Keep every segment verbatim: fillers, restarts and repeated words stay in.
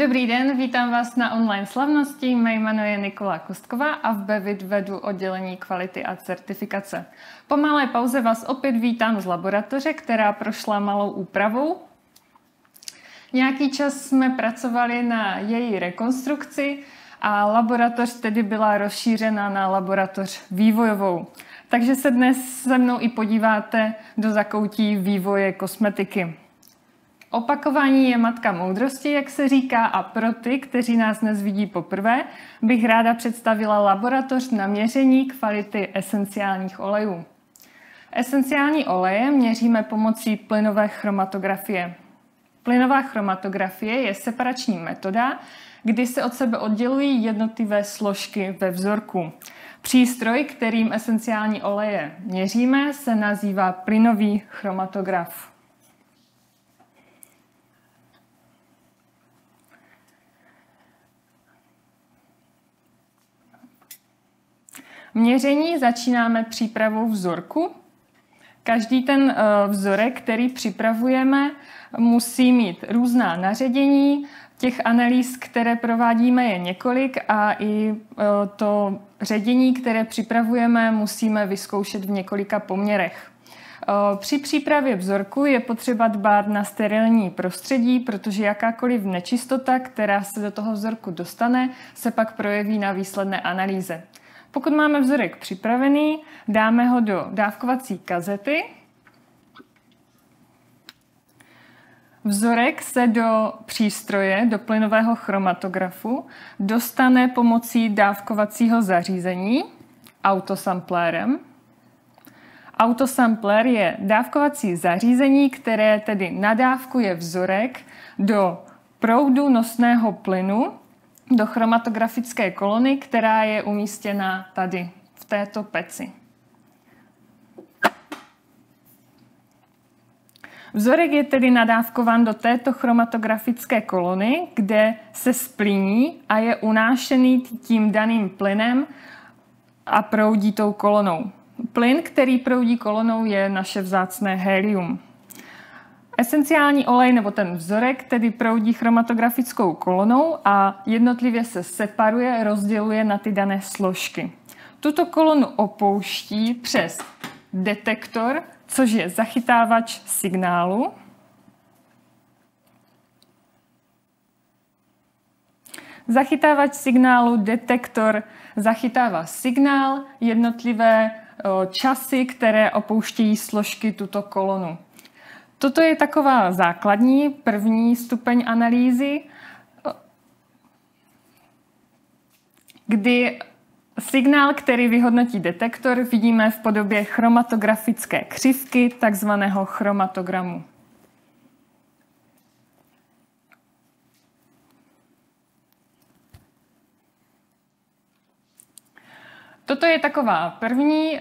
Dobrý den, vítám vás na online slavnosti. Mé jméno je Nikola Kostková a v Bevit vedu oddělení kvality a certifikace. Po malé pauze vás opět vítám z laboratoře, která prošla malou úpravou. Nějaký čas jsme pracovali na její rekonstrukci a laboratoř tedy byla rozšířena na laboratoř vývojovou. Takže se dnes se mnou i podíváte do zakoutí vývoje kosmetiky. Opakování je matka moudrosti, jak se říká, a pro ty, kteří nás dnes vidí poprvé, bych ráda představila laboratoř na měření kvality esenciálních olejů. Esenciální oleje měříme pomocí plynové chromatografie. Plynová chromatografie je separační metoda, kdy se od sebe oddělují jednotlivé složky ve vzorku. Přístroj, kterým esenciální oleje měříme, se nazývá plynový chromatograf. Měření začínáme přípravou vzorku. Každý ten vzorek, který připravujeme, musí mít různá naředění. Těch analýz, které provádíme, je několik a i to ředění, které připravujeme, musíme vyzkoušet v několika poměrech. Při přípravě vzorku je potřeba dbát na sterilní prostředí, protože jakákoliv nečistota, která se do toho vzorku dostane, se pak projeví na výsledné analýze. Pokud máme vzorek připravený, dáme ho do dávkovací kazety. Vzorek se do přístroje, do plynového chromatografu, dostane pomocí dávkovacího zařízení, autosamplérem. Autosamplér je dávkovací zařízení, které tedy nadávkuje vzorek do proudu nosného plynu, do chromatografické kolony, která je umístěna tady, v této peci. Vzorek je tedy nadávkován do této chromatografické kolony, kde se splíní a je unášený tím daným plynem a proudí tou kolonou. Plyn, který proudí kolonou, je naše vzácné helium. Esenciální olej nebo ten vzorek tedy proudí chromatografickou kolonou a jednotlivě se separuje, rozděluje na ty dané složky. Tuto kolonu opouští přes detektor, což je zachytávač signálu. Zachytávač signálu, detektor zachytává signál, jednotlivé časy, které opouštějí složky tuto kolonu. Toto je taková základní, první stupeň analýzy, kdy signál, který vyhodnotí detektor, vidíme v podobě chromatografické křivky, takzvaného chromatogramu. Toto je taková první e,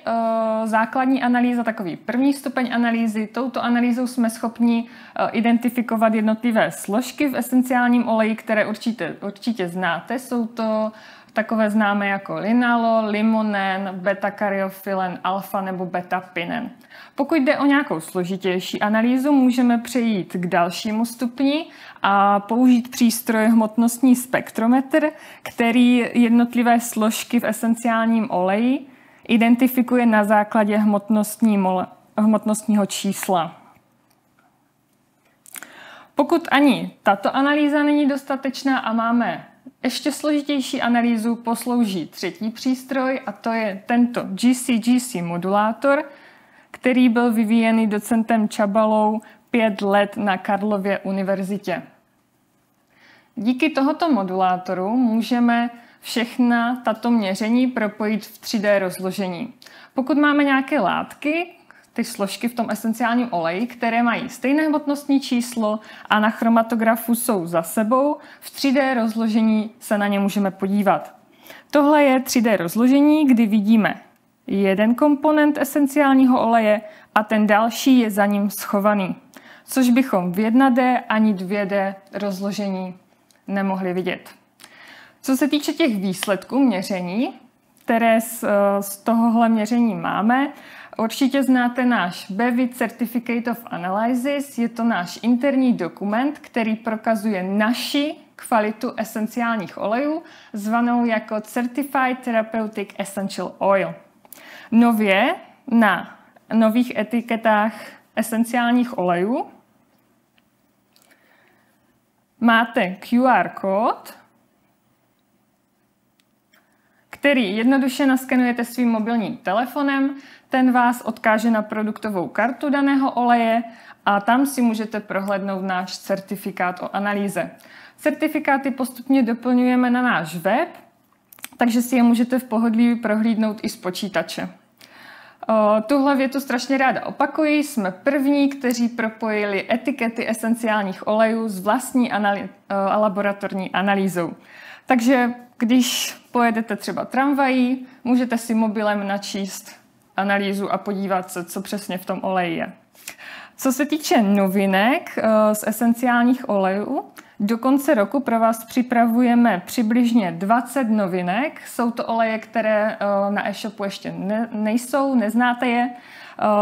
základní analýza, takový první stupeň analýzy. Touto analýzou jsme schopni e, identifikovat jednotlivé složky v esenciálním oleji, které určitě, určitě znáte. Jsou to takové známé jako linalo, limonen, beta-karyofilen, alfa nebo beta-pinen. Pokud jde o nějakou složitější analýzu, můžeme přejít k dalšímu stupni a použít přístroj hmotnostní spektrometr, který jednotlivé složky v esenciálním oleji identifikuje na základě hmotnostní mole, hmotnostního čísla. Pokud ani tato analýza není dostatečná a máme ještě složitější analýzu, poslouží třetí přístroj a to je tento G C G C modulátor, který byl vyvíjený docentem Čabalou pět let na Karlově univerzitě. Díky tohoto modulátoru můžeme všechna tato měření propojit v tří dé rozložení. Pokud máme nějaké látky, ty složky v tom esenciálním oleji, které mají stejné hmotnostní číslo a na chromatografu jsou za sebou, v tří dé rozložení se na ně můžeme podívat. Tohle je tří dé rozložení, kdy vidíme jeden komponent esenciálního oleje a ten další je za ním schovaný, což bychom v jedné dé ani dvě dé rozložení nemohli vidět. Co se týče těch výsledků měření, které z, z tohohle měření máme, určitě znáte náš Bevit Certificate of Analysis, je to náš interní dokument, který prokazuje naši kvalitu esenciálních olejů, zvanou jako Certified Therapeutic Essential Oil. Nově na nových etiketách esenciálních olejů máte Q R kód, který jednoduše naskenujete svým mobilním telefonem, ten vás odkáže na produktovou kartu daného oleje a tam si můžete prohlédnout náš certifikát o analýze. Certifikáty postupně doplňujeme na náš web, takže si je můžete v pohodlí prohlídnout i z počítače. Tuhle větu strašně ráda opakuji, jsme první, kteří propojili etikety esenciálních olejů s vlastní analý- laboratorní analýzou. Takže když pojedete třeba tramvají, můžete si mobilem načíst analýzu a podívat se, co přesně v tom oleji je. Co se týče novinek z esenciálních olejů, do konce roku pro vás připravujeme přibližně dvacet novinek. Jsou to oleje, které na e-shopu ještě ne, nejsou, neznáte je,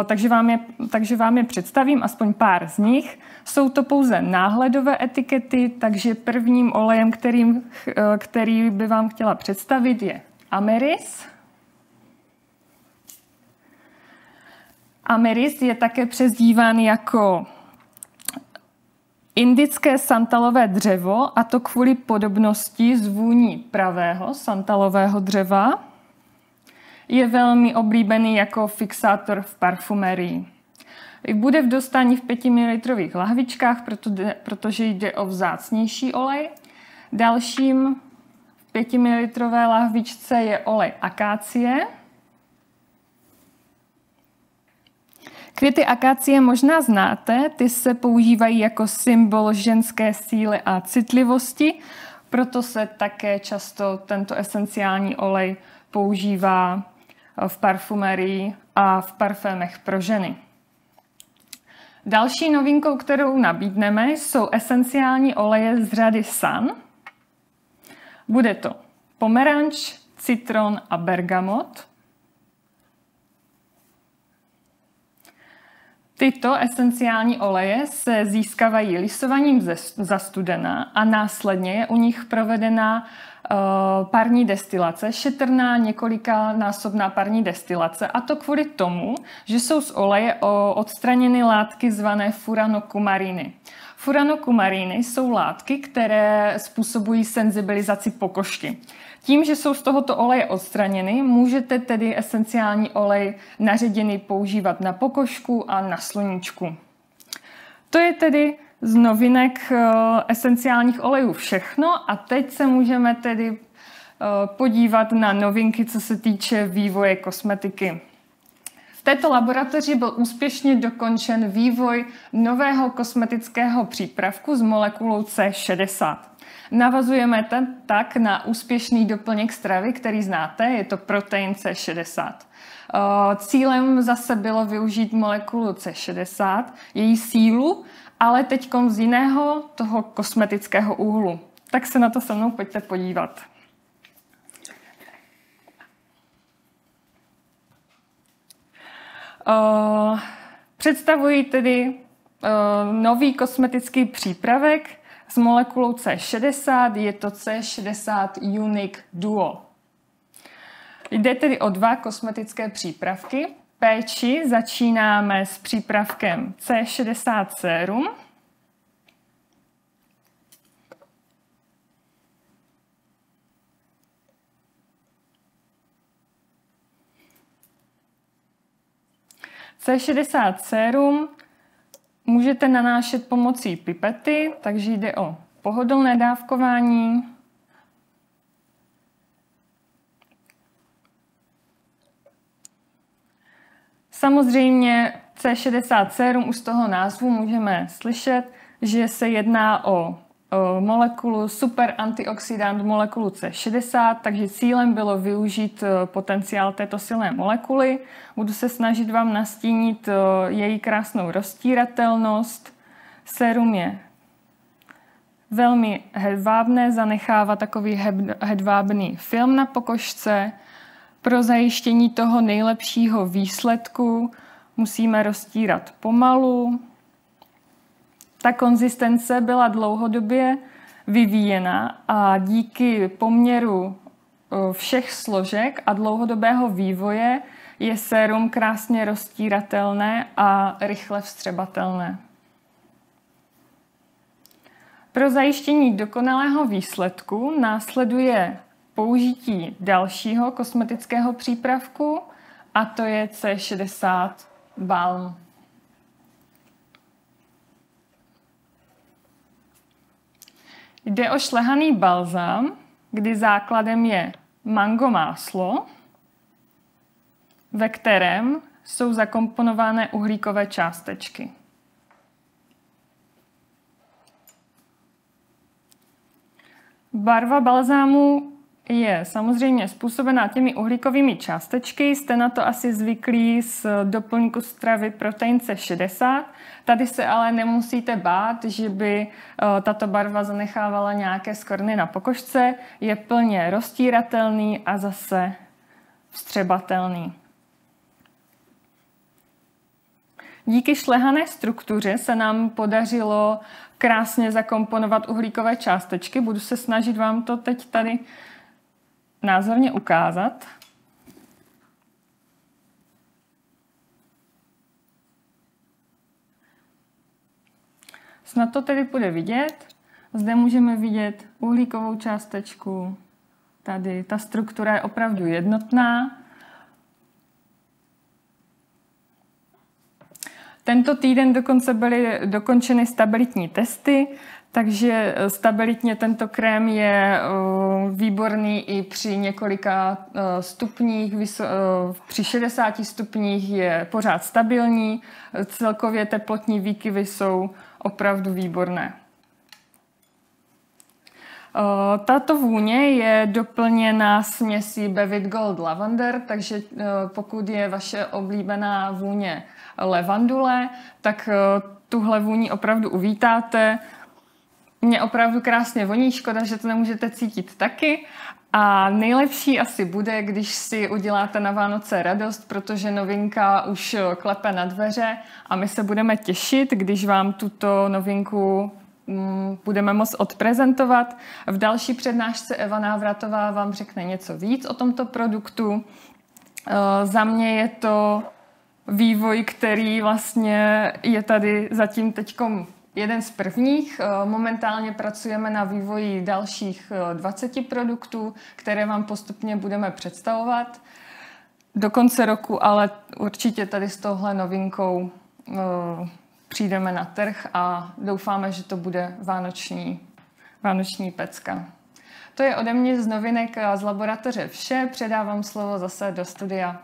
takže vám je, takže vám je představím, aspoň pár z nich. Jsou to pouze náhledové etikety, takže prvním olejem, kterým, který by vám chtěla představit, je Ameris. Ameris je také přezdíván jako indické santalové dřevo, a to kvůli podobnosti s vůní pravého santalového dřeva. Je velmi oblíbený jako fixátor v parfumerii. Bude v dostání v pětimililitrových lahvičkách, protože jde o vzácnější olej. Dalším v pětimililitrové lahvičce je olej akácie. Květy akácie možná znáte, ty se používají jako symbol ženské síly a citlivosti, proto se také často tento esenciální olej používá v parfumerii a v parfémech pro ženy. Další novinkou, kterou nabídneme, jsou esenciální oleje z řady Sun. Bude to pomeranč, citron a bergamot. Tyto esenciální oleje se získávají lisovaním za studena a následně je u nich provedena parní destilace, šetrná několikanásobná parní destilace, a to kvůli tomu, že jsou z oleje odstraněny látky zvané furanokumariny. Furanokumariny jsou látky, které způsobují senzibilizaci pokožky. Tím, že jsou z tohoto oleje odstraněny, můžete tedy esenciální olej naředěný používat na pokožku a na sluníčku. To je tedy z novinek esenciálních olejů všechno a teď se můžeme tedy podívat na novinky, co se týče vývoje kosmetiky. V této laboratoři byl úspěšně dokončen vývoj nového kosmetického přípravku s molekulou C šedesát. Navazujeme ten tak na úspěšný doplněk stravy, který znáte, je to protein C šedesát. Cílem zase bylo využít molekulu C šedesát, její sílu, ale teď z jiného, toho kosmetického úhlu. Tak se na to se mnou pojďte podívat. Uh, představuji tedy uh, nový kosmetický přípravek s molekulou C šedesát, je to C šedesát Unique D U O. Jde tedy o dva kosmetické přípravky. Péči začínáme s přípravkem C šedesát sérum. C šedesát sérum můžete nanášet pomocí pipety, takže jde o pohodlné dávkování. Samozřejmě C šedesát sérum, už z toho názvu můžeme slyšet, že se jedná o, o molekulu super antioxidant molekulu C šedesát, takže cílem bylo využít potenciál této silné molekuly. Budu se snažit vám nastínit její krásnou roztíratelnost. Sérum je velmi hedvábné, zanechává takový hedvábný film na pokožce. Pro zajištění toho nejlepšího výsledku musíme roztírat pomalu. Ta konzistence byla dlouhodobě vyvíjena a díky poměru všech složek a dlouhodobého vývoje je sérum krásně roztíratelné a rychle vstřebatelné. Pro zajištění dokonalého výsledku následuje použití dalšího kosmetického přípravku, a to je C šedesát balm. Jde o šlehaný balzám, kdy základem je mango máslo, ve kterém jsou zakomponované uhlíkové částečky. Barva balzámu je samozřejmě způsobená těmi uhlíkovými částečky. Jste na to asi zvyklí z doplňku stravy protein C šedesát. Tady se ale nemusíte bát, že by tato barva zanechávala nějaké skorny na pokožce. Je plně roztíratelný a zase vstřebatelný. Díky šlehané struktuře se nám podařilo krásně zakomponovat uhlíkové částečky. Budu se snažit vám to teď tady názorně ukázat. Snad to tedy bude vidět. Zde můžeme vidět uhlíkovou částečku. Tady ta struktura je opravdu jednotná. Tento týden dokonce byly dokončeny stabilitní testy, takže stabilitně tento krém je výborný i při několika stupních, při šedesáti stupních je pořád stabilní, celkově teplotní výkyvy jsou opravdu výborné. Tato vůně je doplněna směsí Bevit Gold Lavender, takže pokud je vaše oblíbená vůně levandule, tak tuhle vůni opravdu uvítáte. Mě opravdu krásně voní, škoda, že to nemůžete cítit taky. A nejlepší asi bude, když si uděláte na Vánoce radost, protože novinka už klepe na dveře a my se budeme těšit, když vám tuto novinku budeme moct odprezentovat. V další přednášce Eva Návratová vám řekne něco víc o tomto produktu. Za mě je to vývoj, který vlastně je tady zatím teďkom jeden z prvních. Momentálně pracujeme na vývoji dalších dvaceti produktů, které vám postupně budeme představovat. Do konce roku ale určitě tady s touhle novinkou přijdeme na trh a doufáme, že to bude vánoční, vánoční pecka. To je ode mě z novinek a z laboratoře vše. Předávám slovo zase do studia.